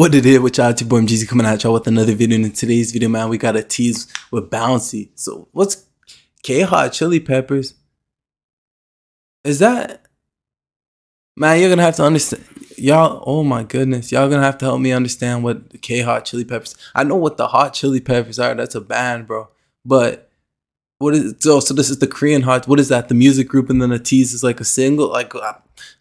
What did it with y'all? It's your boy MGZ coming at y'all with another video. And in today's video, man, we got a tease with Bouncy. So what's K-Hot Chili Peppers? Is that? Man, you're gonna have to understand. Y'all, oh my goodness. Y'all gonna have to help me understand what K-Hot Chili Peppers. I know what the Hot Chili Peppers are. That's a band, bro. But what is it? So this is the Korean Hot. What is that? The music group, and then ATEEZ is like a single. Like,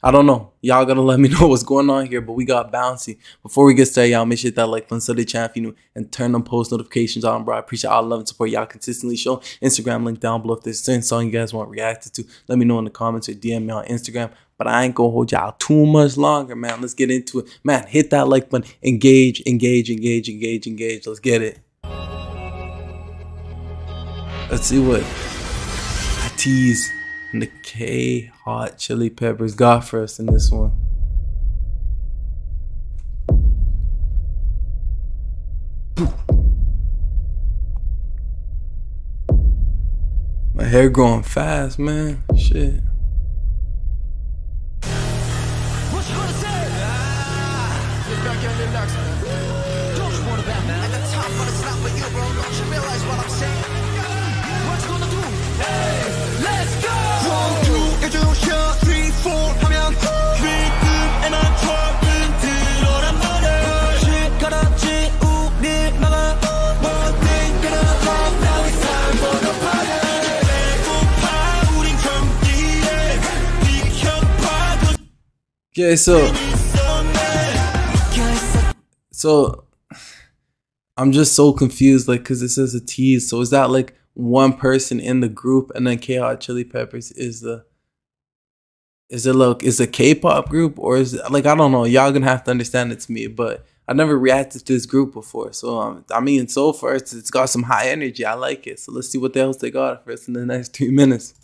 I don't know. Y'all gotta let me know what's going on here, but we got Bouncy. Before we get started, y'all make sure that like button, sub to the channel if you new, and turn on post notifications on, bro. I appreciate all the love and support y'all consistently show. Instagram link down below. If there's a certain song you guys want reacted to, let me know in the comments or DM me on Instagram. But I ain't gonna hold y'all too much longer, man. Let's get into it. Man, hit that like button. Engage, engage, engage, engage, engage. Let's get it. Let's see what ATEEZ and the K-Hot Chili Peppers got for us in this one. My hair growing fast, man. Shit. Okay, so I'm just so confused, like, because it says ATEEZ. So is that like one person in the group, and then K-Hot Chili Peppers is a K-pop group, or is it, like, I don't know. Y'all gonna have to understand it to me, but I never reacted to this group before. So I mean, so far it's got some high energy. I like it. So let's see what else they got for us in the next 2 minutes.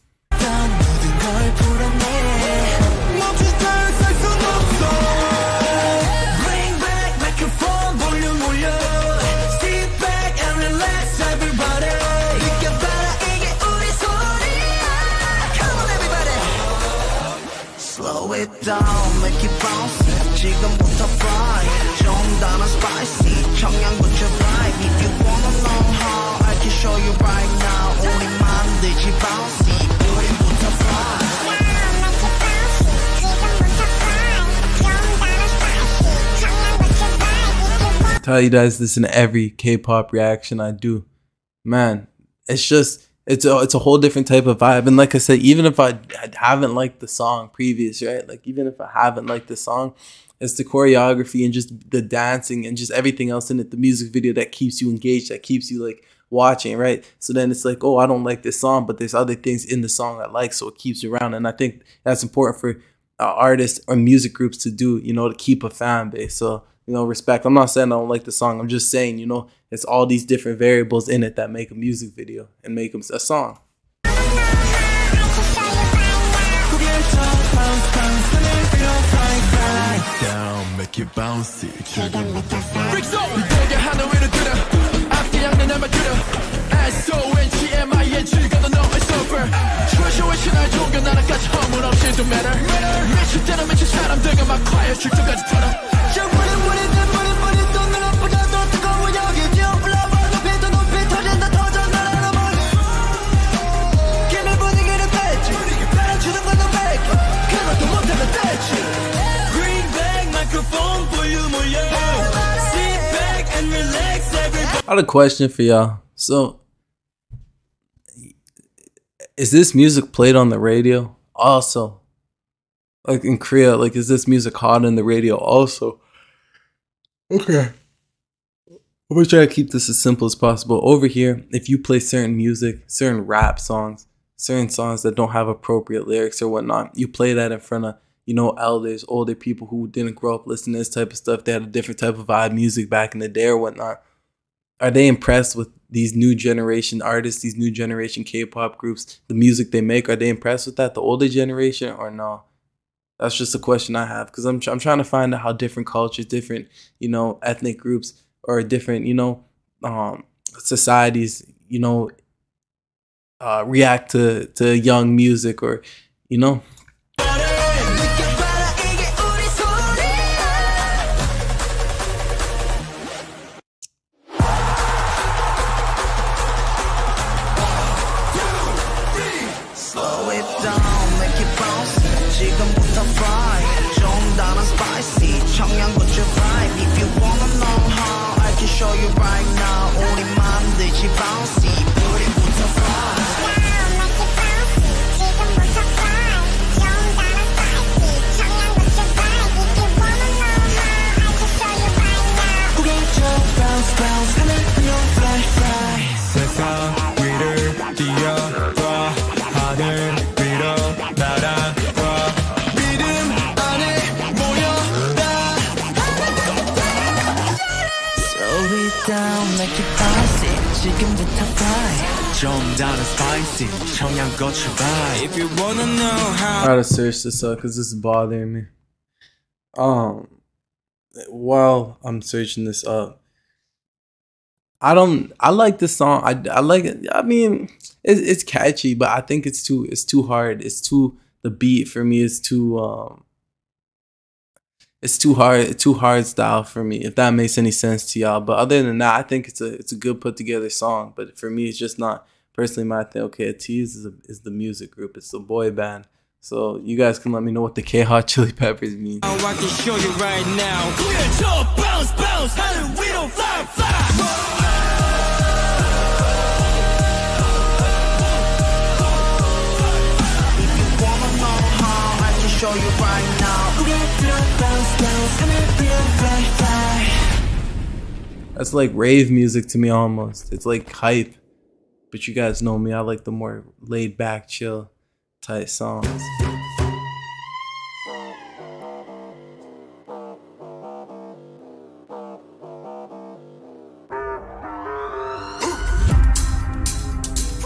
Down, make it bounce. 지금부터 fly. 정당한 spicy. 청양고추 vibe. If you wanna know how, I can show you right now. 우리 만들지 bouncy. 지금부터 fly. I tell you guys this in every K-pop reaction I do. Man, it's just. It's a whole different type of vibe. And like I said, even if I haven't liked the song previous, right? Like, even if I haven't liked the song, it's the choreography and just the dancing and just everything else in it, the music video, that keeps you engaged, that keeps you like watching, right? So then it's like, oh, I don't like this song, but there's other things in the song I like, so it keeps you around. And I think that's important for artists or music groups to do, you know, to keep a fan base. So, you know, respect. I'm not saying I don't like the song. I'm just saying, you know, it's all these different variables in it that make a music video and make them a song. Down, make it bouncy. I had a question for y'all. So, is this music played on the radio? Also, like in Korea, like, is this music hot on the radio? Also, okay. I'm gonna try to keep this as simple as possible. Over here, if you play certain music, certain rap songs, certain songs that don't have appropriate lyrics or whatnot, you play that in front of, you know, elders, older people who didn't grow up listening to this type of stuff. They had a different type of vibe music back in the day or whatnot. Are they impressed with these new generation artists, these new generation K-pop groups, the music they make? Are they impressed with that, the older generation, or no? That's just a question I have, because I'm trying to find out how different cultures, different, you know, ethnic groups, or different, you know, societies, you know, react to young music, or, you know. down like you bouncy. 지금부터 fly. 좀 down and spicy. 청양고추 vibe. If you wanna know how. I gotta search this up because this is bothering me. While I'm searching this up, I like this song. I like it. I mean, it's catchy, but I think it's too hard. It's too, the beat for me is too it's too hard style for me, if that makes any sense to y'all. But other than that, I think it's a good put together song, but for me it's just not personally my thing. Okay, ATEEZ is the music group, it's the boy band. So you guys can let me know what the K-Hot Chili Peppers mean. Oh, I can show you right now. Clear toe, bounce, bounce, how do we don't fly, fly? Show you right now. That's like rave music to me almost. It's like hype, but you guys know me, I like the more laid back, chill type songs.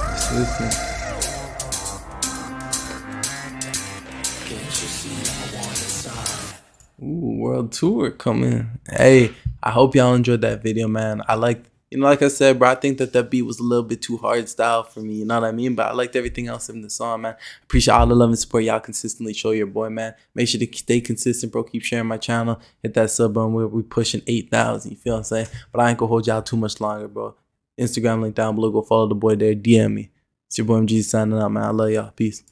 Just listen. Ooh, world tour coming. Hey, I hope y'all enjoyed that video, man. I liked, you know, like I said, bro, I think that beat was a little bit too hard style for me, you know what I mean? But I liked everything else in the song, man. Appreciate all the love and support y'all consistently show your boy, man. Make sure to stay consistent, bro. Keep sharing my channel. Hit that sub button. We're pushing 8,000, you feel what I'm saying? But I ain't gonna hold y'all too much longer, bro. Instagram link down below. Go follow the boy there. DM me. It's your boy MGZ signing out, man. I love y'all. Peace.